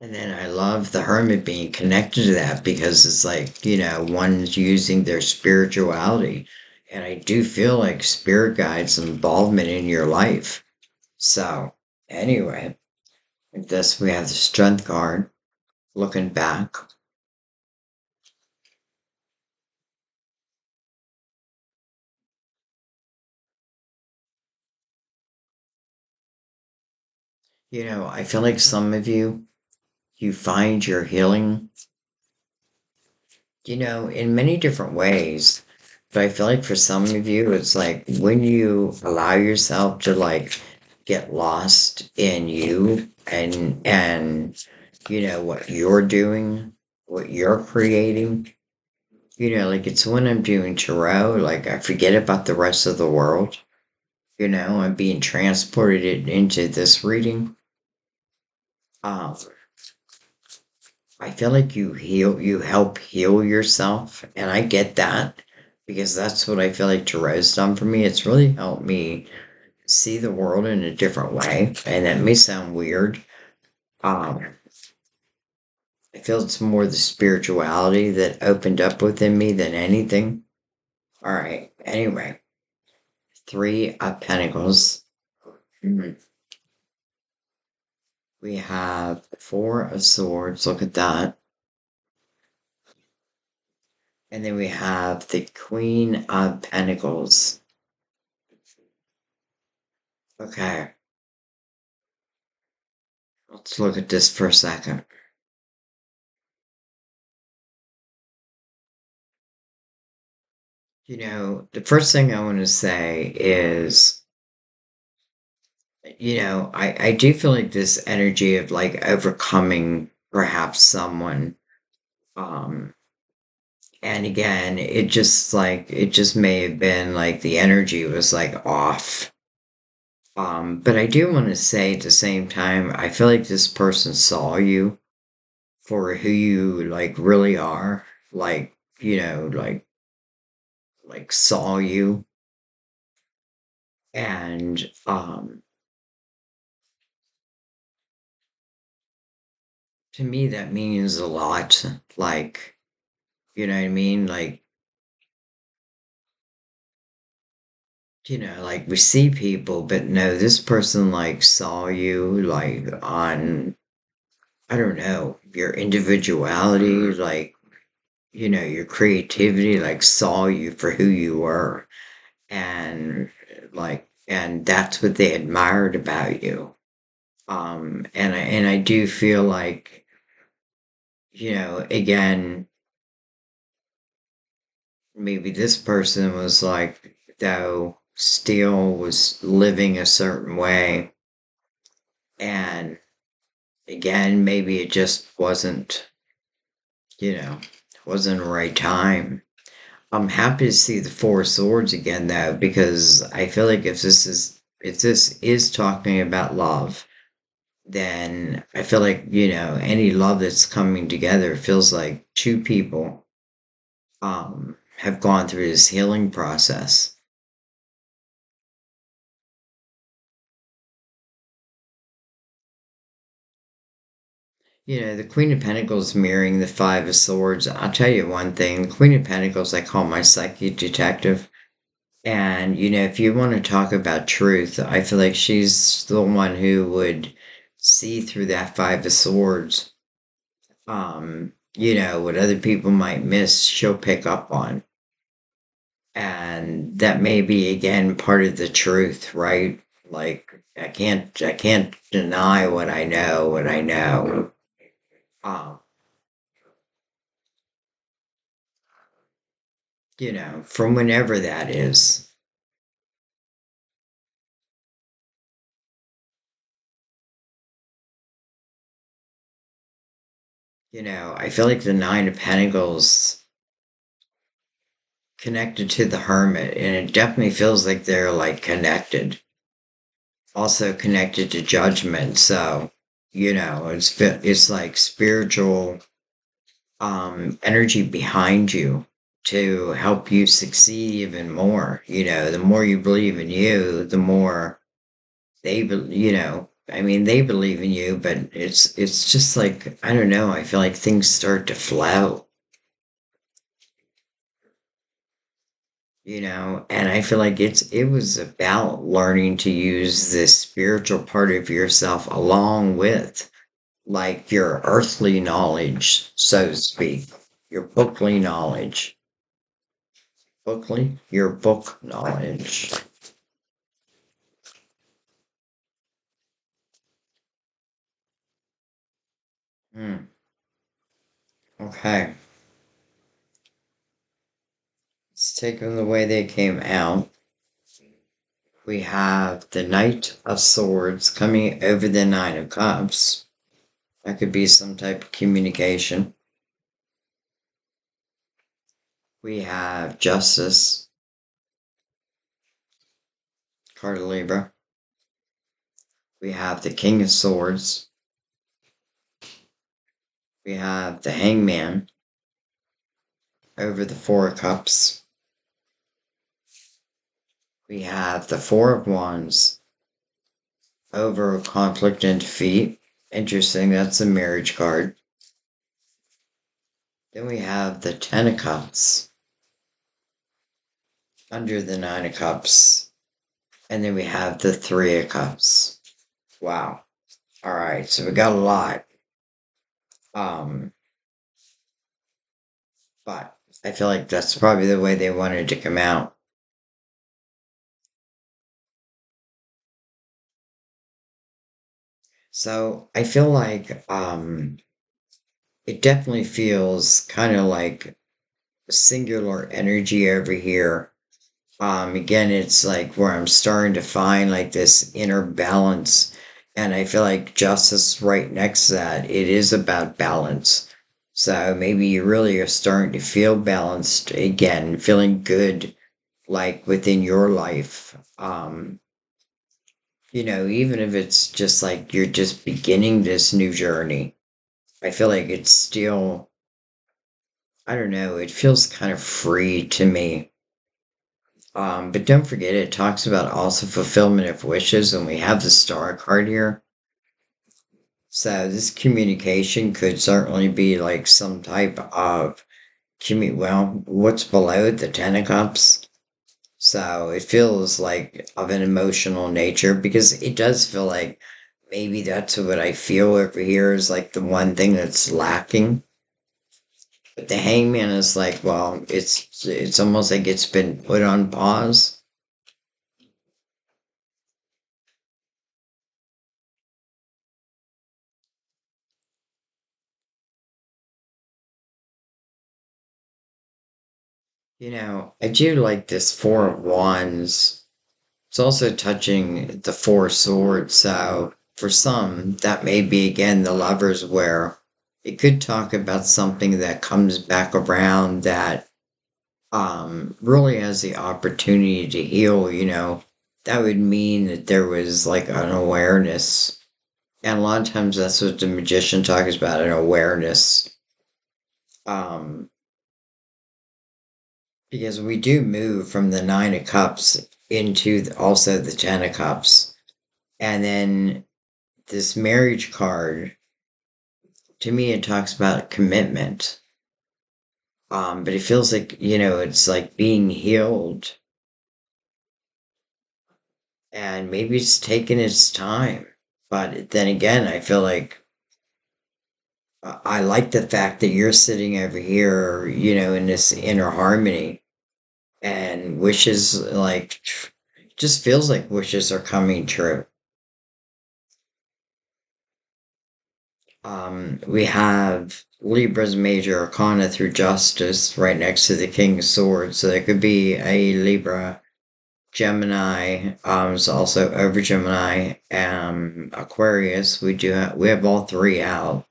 And then I love the hermit being connected to that because it's like, you know, one's using their spirituality. And I do feel like spirit guides involvement in your life. So anyway, with this, we have the strength card looking back. You know, I feel like some of you, you find your healing, you know, in many different ways. But I feel like for some of you, it's like when you allow yourself to like get lost in you and, and, you know, what you're doing, what you're creating, you know, like it's when I'm doing tarot, like I forget about the rest of the world, you know, I'm being transported into this reading. Um, I feel like you heal, you help heal yourself, and I get that because that's what I feel like Tarot's done for me. It's really helped me see the world in a different way, and that may sound weird. Um, I feel it's more the spirituality that opened up within me than anything. All right, anyway, Three of Pentacles. Mm-hmm. We have Four of Swords, look at that. And then we have the Queen of Pentacles. Okay. Let's look at this for a second. You know, the first thing I want to say is, you know, I, I do feel like this energy of like overcoming perhaps someone. Um, and again, it just like, it just may have been like the energy was like off. Um, but I do want to say at the same time, I feel like this person saw you for who you like really are. Like, you know, like, like saw you. And, um, to me, that means a lot. Like, you know what I mean? Like, you know, like we see people, but no, this person like saw you like on, I don't know, your individuality, like, you know, your creativity, like saw you for who you were. And like, and that's what they admired about you. Um, and I, and I do feel like, you know, again, maybe this person was like, though, still was living a certain way. And again, maybe it just wasn't, you know, wasn't the right time. I'm happy to see the Four of Swords again, though, because I feel like if this is, if this is talking about love, then I feel like, you know, any love that's coming together feels like two people um, have gone through this healing process. You know, the Queen of Pentacles mirroring the Five of Swords. I'll tell you one thing, the Queen of Pentacles, I call my psychic detective. And, you know, if you want to talk about truth, I feel like she's the one who would see through that Five of Swords. Um, you know, what other people might miss, she'll pick up on. And that may be, again, part of the truth, right? Like, I can't, I can't deny what I know, what I know. Um, you know, from whenever that is. You know, I feel like the Nine of Pentacles connected to the Hermit, and it definitely feels like they're like connected. Also connected to judgment. So, you know, it's it's like spiritual um, energy behind you to help you succeed even more. You know, the more you believe in you, the more they, you know, I mean, they believe in you, but it's it's just like, I don't know, I feel like things start to flow. You know, and I feel like it's it was about learning to use this spiritual part of yourself along with like your earthly knowledge, so to speak, your bookly knowledge. Bookly, your book knowledge. Hmm. Okay. Let's take them the way they came out. We have the Knight of Swords coming over the Nine of Cups. That could be some type of communication. We have Justice. Card of Libra. We have the King of Swords. We have the Hangman over the Four of Cups. we have the Four of Wands over conflict and defeat. Interesting, that's the marriage card. Then we have the Ten of Cups under the Nine of Cups. And then we have the Three of Cups. Wow. All right, so we got a lot. Um, but I feel like that's probably the way they wanted to come out. So I feel like um, it definitely feels kind of like singular energy over here. Um, again, it's like where I'm starting to find like this inner balance. And I feel like justice right next to that, it is about balance. So maybe you really are starting to feel balanced again, feeling good, like within your life. Um, you know, even if it's just like you're just beginning this new journey, I feel like it's still, I don't know, it feels kind of free to me. Um, but don't forget, it talks about also fulfillment of wishes, and we have the Star card here. So this communication could certainly be like some type of, commu well, what's below the Ten of Cups. So it feels like of an emotional nature, because it does feel like maybe that's what I feel over here is like the one thing that's lacking. But the Hangman is like, well, it's it's almost like it's been put on pause. You know, I do like this Four of Wands. It's also touching the Four of Swords. So for some, that may be, again, the Lovers, where it could talk about something that comes back around that um, really has the opportunity to heal, you know. That would mean that there was like an awareness. And a lot of times that's what the Magician talks about, an awareness. Um, because we do move from the Nine of Cups into the, also the Ten of Cups. And then this marriage card, to me, it talks about commitment. Um, but it feels like, you know, it's like being healed. And maybe it's taken its time. But then again, I feel like I like the fact that you're sitting over here, you know, in this inner harmony. And wishes, like, just feels like wishes are coming true. Um, we have Libra's Major Arcana through Justice right next to the King of Swords. So there could be a Libra, Gemini, um, it's also over Gemini, um, Aquarius. We do have, we have all three out.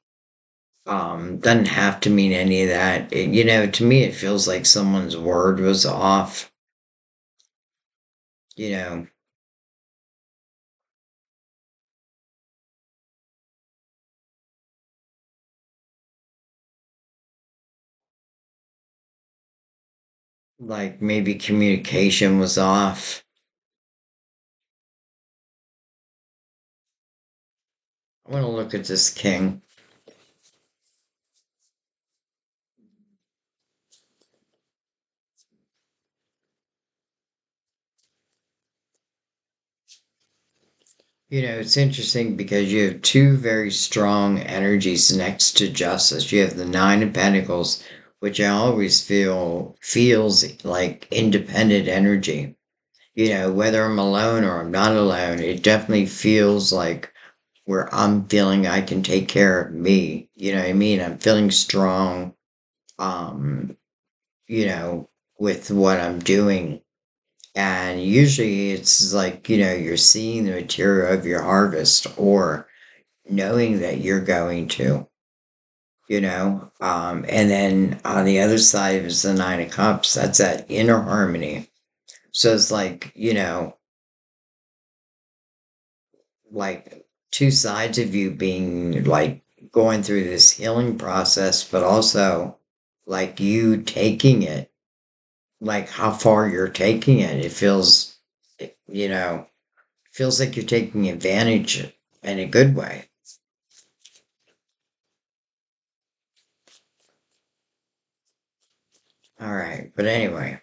Um, doesn't have to mean any of that. It, you know, to me, it feels like someone's word was off. You know. Like maybe communication was off. I want to look at this king. You know, it's interesting because you have two very strong energies next to justice. You have the Nine of Pentacles, which I always feel feels like independent energy. You know, whether I'm alone or I'm not alone, it definitely feels like where I'm feeling I can take care of me. You know what I mean? I'm feeling strong, um, you know, with what I'm doing. And usually it's like, you know, you're seeing the material of your harvest or knowing that you're going to. You know, um, and then on the other side is the Nine of Cups. That's that inner harmony. So it's like, you know, like two sides of you being like going through this healing process, but also like you taking it, like how far you're taking it. It feels it, you know, feels like you're taking advantage in a good way. All right, but anyway.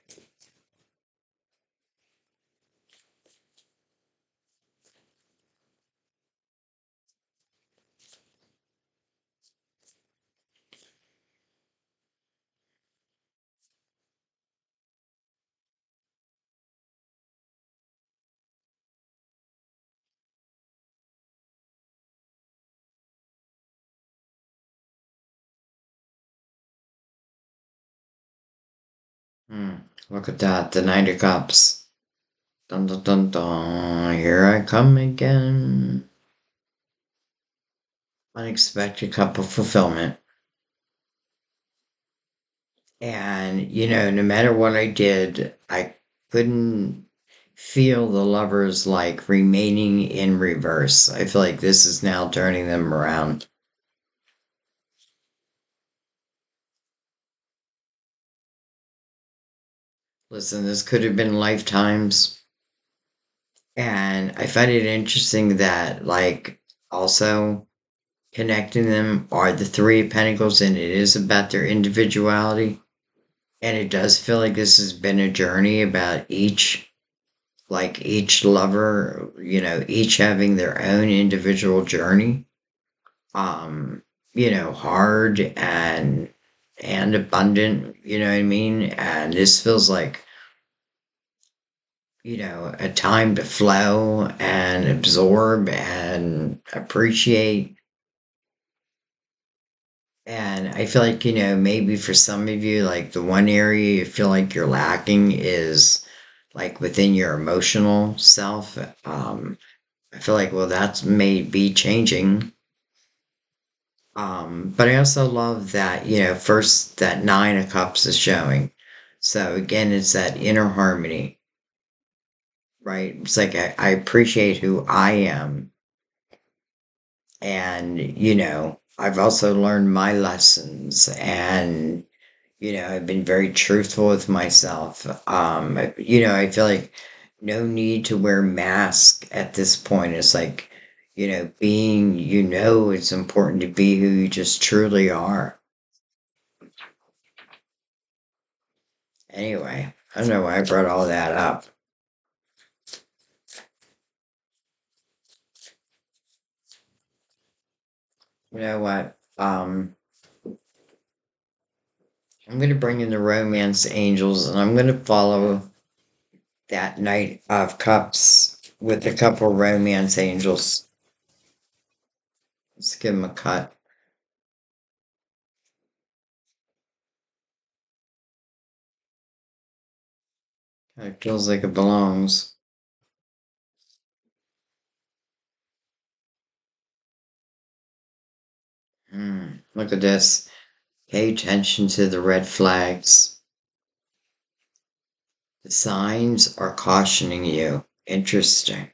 Hmm, look at that, the Knight of Cups. Dun dun dun dun, here I come again. Unexpected cup of fulfillment. And, you know, no matter what I did, I couldn't feel the Lovers, like, remaining in reverse. I feel like this is now turning them around. Listen, this could have been lifetimes. And I find it interesting that, like, also connecting them are the Three of Pentacles, and it is about their individuality. And it does feel like this has been a journey about each, like, each lover, you know, each having their own individual journey. Um, you know, hard and... and abundant, you know what I mean? And this feels like, you know, a time to flow and absorb and appreciate. And I feel like, you know, maybe for some of you, like the one area you feel like you're lacking is like within your emotional self. Um, I feel like, well, that's maybe changing. Um, but I also love that, you know, first that Nine of Cups is showing. So again, it's that inner harmony, right? It's like, I, I appreciate who I am. And, you know, I've also learned my lessons and, you know, I've been very truthful with myself. Um, I, you know, I feel like no need to wear masks at this point. It's like, you know, being, you know, it's important to be who you just truly are. Anyway, I don't know why I brought all that up. You know what? Um, I'm going to bring in the romance angels, and I'm going to follow that Knight of Cups with a couple romance angels. Let's give him a cut. Kind of feels like it belongs. Mm, look at this. Pay attention to the red flags. The signs are cautioning you. Interesting.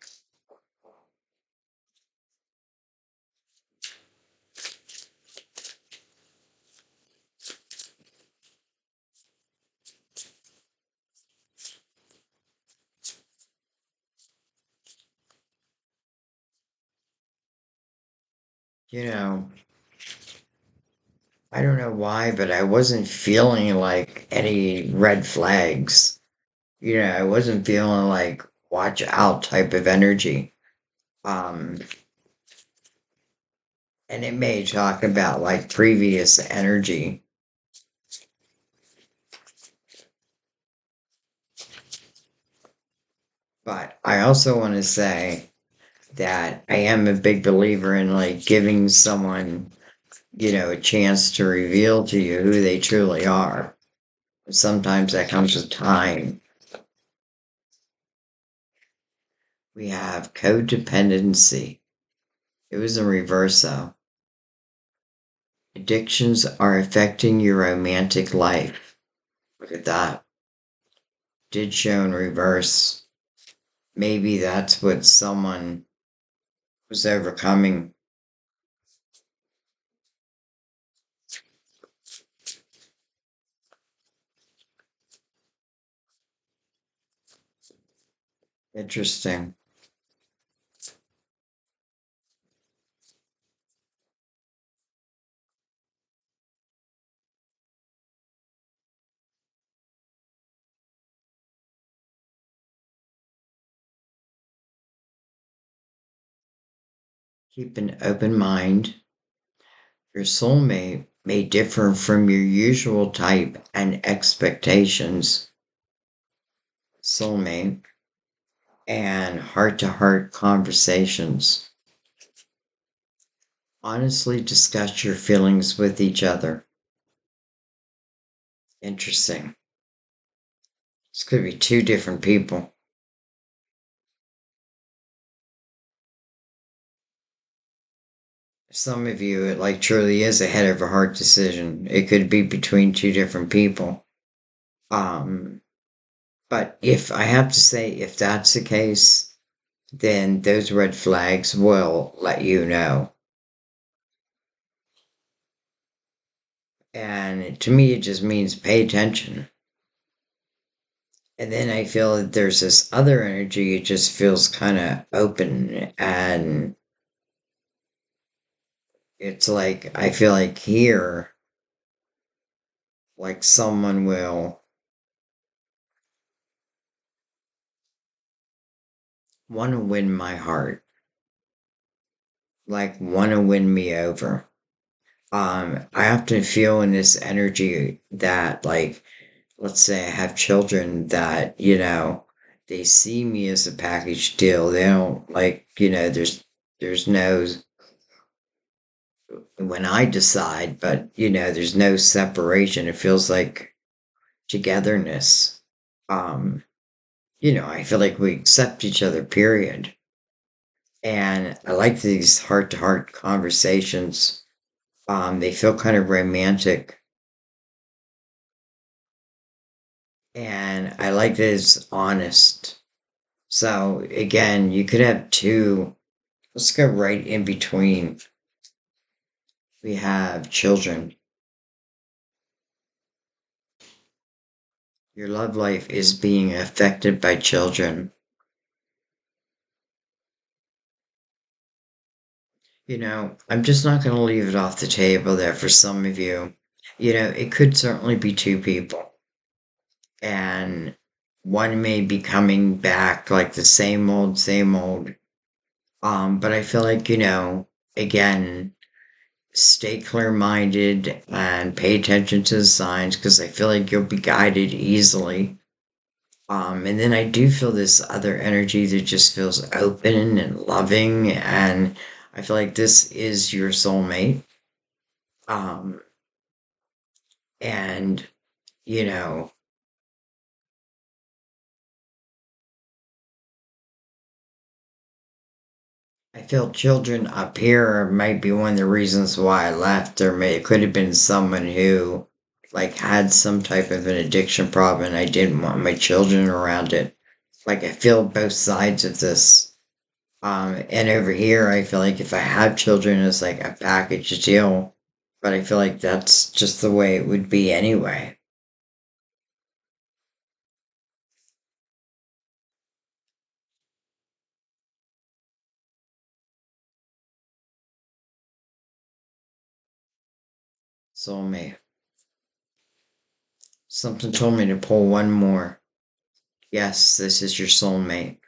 You know, I don't know why, but I wasn't feeling like any red flags. You know, I wasn't feeling like watch out type of energy. Um, and it may talk about like previous energy. But I also want to say that I am a big believer in like giving someone, you know, a chance to reveal to you who they truly are. Sometimes that comes with time. We have codependency. It was in reverse though. Addictions are affecting your romantic life. Look at that. Did show in reverse. Maybe that's what someone was overcoming. Interesting. Keep an open mind. Your soulmate may differ from your usual type and expectations. Soulmate and heart-to-heart conversations. Honestly discuss your feelings with each other. Interesting. This could be two different people. Some of you, it like truly is a head over heart decision. It could be between two different people. Um, but if I have to say, if that's the case, then those red flags will let you know. And to me, it just means pay attention. And then I feel that there's this other energy. It just feels kind of open and... It's like, I feel like here, like someone will want to win my heart, like want to win me over. Um, I often feel in this energy that, like, let's say I have children that, you know, they see me as a package deal. They don't like, you know, there's, there's no... when I decide, but, you know, there's no separation. It feels like togetherness. Um, you know, I feel like we accept each other, period. And I like these heart-to-heart conversations. Um, they feel kind of romantic. And I like that it's honest. So, again, you could have two. Let's go right in between. We have children. Your love life is being affected by children. You know, I'm just not going to leave it off the table there for some of you. You know, it could certainly be two people. And one may be coming back like the same old, same old. Um, but I feel like, you know, again... stay clear-minded and pay attention to the signs, because I feel like you'll be guided easily. Um, and then I do feel this other energy that just feels open and loving, and I feel like this is your soulmate. Um, and, you know, I feel children up here might be one of the reasons why I left. There may, it could have been someone who, like, had some type of an addiction problem and I didn't want my children around it. Like, I feel both sides of this. Um, and over here, I feel like if I have children, it's like a package deal. But I feel like that's just the way it would be anyway. Soulmate. Something told me to pull one more. Yes, this is your soulmate.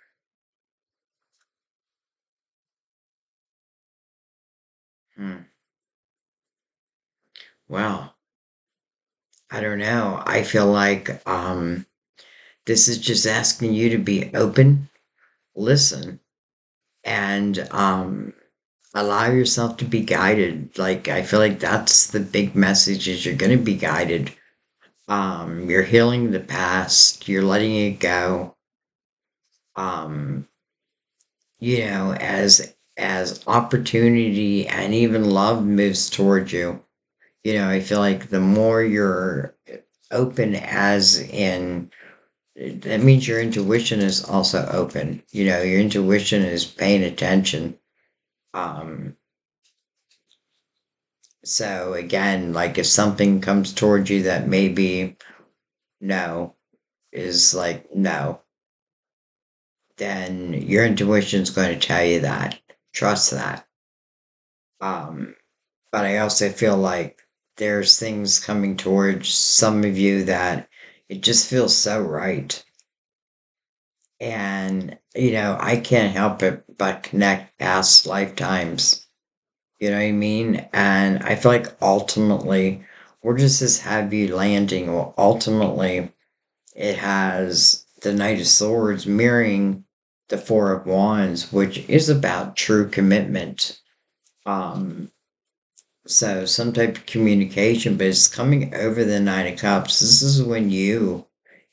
Hmm. Wow. I don't know. I feel like um, this is just asking you to be open, listen, and... um. allow yourself to be guided. Like, I feel like that's the big message, is you're going to be guided. Um, you're healing the past. You're letting it go. Um, you know, as as opportunity and even love moves toward you, you know, I feel like the more you're open, as in, that means your intuition is also open. You know, your intuition is paying attention. Um, so again, like if something comes towards you that maybe no is like no, then your intuition is going to tell you that. Trust that. Um, but I also feel like there's things coming towards some of you that it just feels so right. And, you know, I can't help it but connect past lifetimes. You know what I mean? And I feel like ultimately, where does this have you landing? Well, ultimately, it has the Knight of Swords mirroring the Four of Wands, which is about true commitment. Um, so some type of communication, but it's coming over the Nine of Cups. This is when you,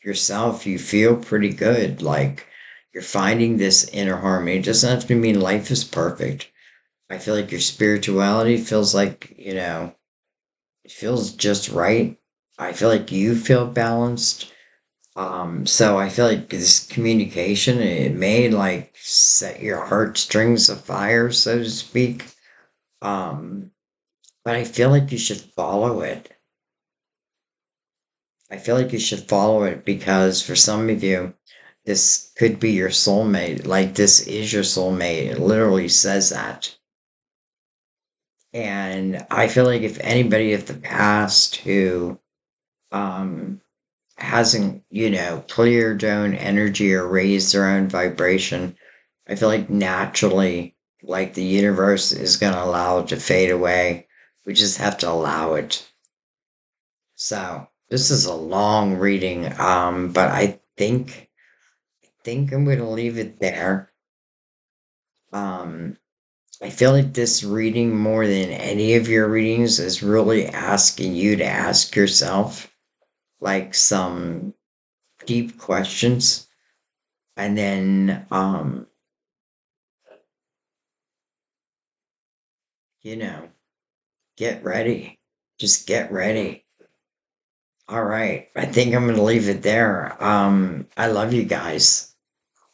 yourself, you feel pretty good. Like, you're finding this inner harmony. It doesn't have to mean life is perfect. I feel like your spirituality feels like, you know, it feels just right. I feel like you feel balanced. Um, so I feel like this communication, it may like set your heartstrings afire, so to speak. Um, but I feel like you should follow it. I feel like you should follow it because for some of you, this could be your soulmate. Like, this is your soulmate. It literally says that. And I feel like if anybody of the past who um, hasn't, you know, cleared their own energy or raised their own vibration, I feel like naturally, like, the universe is going to allow it to fade away. We just have to allow it. So this is a long reading, um, but I think, I think I'm going to leave it there. Um... I feel like this reading, more than any of your readings, is really asking you to ask yourself, like, some deep questions. And then, um, you know, get ready. Just get ready. All right. I think I'm going to leave it there. Um, I love you guys.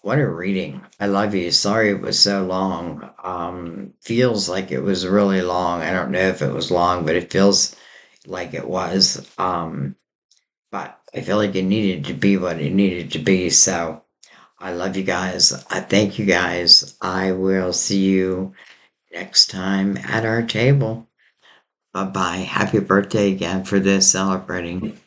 What a reading. I love you. Sorry it was so long. Um, feels like it was really long. I don't know if it was long, but it feels like it was. Um, but I feel like it needed to be what it needed to be. So I love you guys. I thank you guys. I will see you next time at our table. Bye-bye. Happy birthday again for this celebrating.